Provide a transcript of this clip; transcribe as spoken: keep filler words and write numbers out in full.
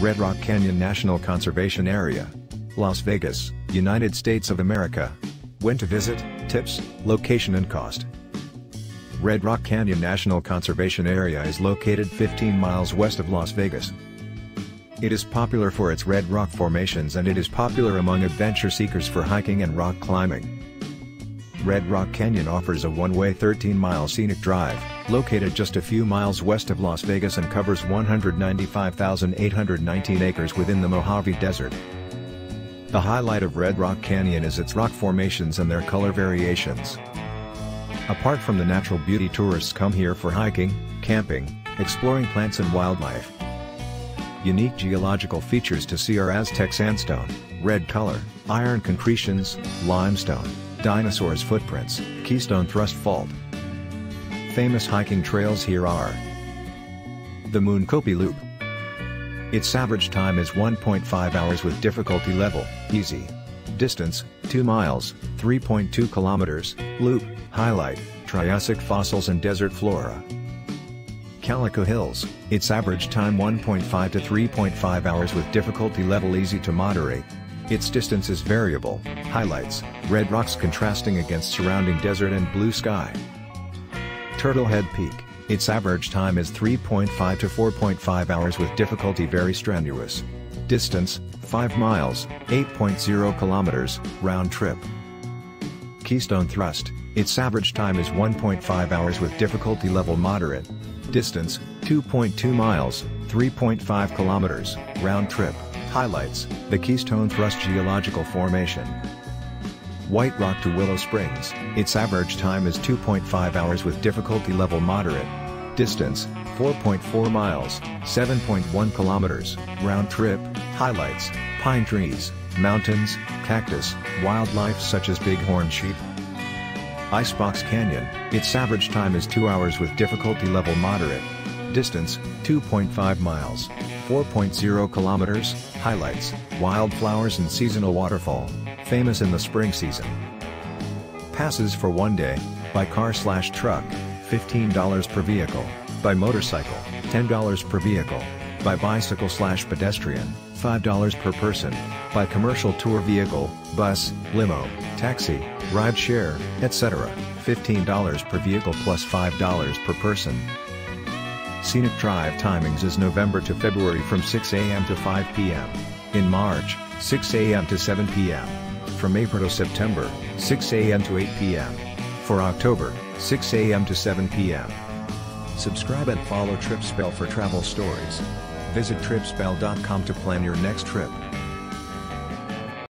Red Rock Canyon National Conservation Area, Las Vegas, United States of America. When to visit, tips, location and cost. Red Rock Canyon National Conservation Area is located fifteen miles west of Las Vegas. It is popular for its red rock formations, and it is popular among adventure seekers for hiking and rock climbing. Red Rock Canyon offers a one-way thirteen mile scenic drive, located just a few miles west of Las Vegas, and covers one hundred ninety-five thousand eight hundred nineteen acres within the Mojave Desert. The highlight of Red Rock Canyon is its rock formations and their color variations. Apart from the natural beauty, tourists come here for hiking, camping, exploring plants and wildlife. Unique geological features to see are Aztec sandstone, red color, iron concretions, limestone, dinosaurs' footprints, Keystone Thrust Fault. Famous hiking trails here are the Moon Kopi Loop. Its average time is one point five hours with difficulty level, easy. Distance, two miles, three point two kilometers, loop, highlight, Triassic fossils and desert flora. Calico Hills, its average time one point five to three point five hours with difficulty level easy to moderate. Its distance is variable, highlights, red rocks contrasting against surrounding desert and blue sky. Turtlehead Peak, its average time is three point five to four point five hours with difficulty very strenuous. Distance, five miles, eight point zero kilometers, round trip. Keystone Thrust, its average time is one point five hours with difficulty level moderate. Distance, two point two miles, three point five kilometers, round trip. Highlights, the Keystone Thrust geological formation. White Rock to Willow Springs, its average time is two point five hours with difficulty level moderate. Distance, four point four miles, seven point one kilometers, round trip. Highlights, pine trees, mountains, cactus, wildlife such as bighorn sheep. Icebox Canyon, its average time is two hours with difficulty level moderate. Distance, two point five miles, four point zero kilometers, highlights, wildflowers and seasonal waterfall, famous in the spring season. Passes for one day, by car slash truck, fifteen dollars per vehicle, by motorcycle, ten dollars per vehicle, by bicycle slash pedestrian, five dollars per person, by commercial tour vehicle, bus, limo, taxi, rideshare, et cetera, fifteen dollars per vehicle plus five dollars per person. Scenic drive timings is November to February from six a m to five p m In March, six a m to seven p m From April to September, six a m to eight p m For October, six a m to seven p m Subscribe and follow Tripspell for travel stories. Visit Tripspell dot com to plan your next trip.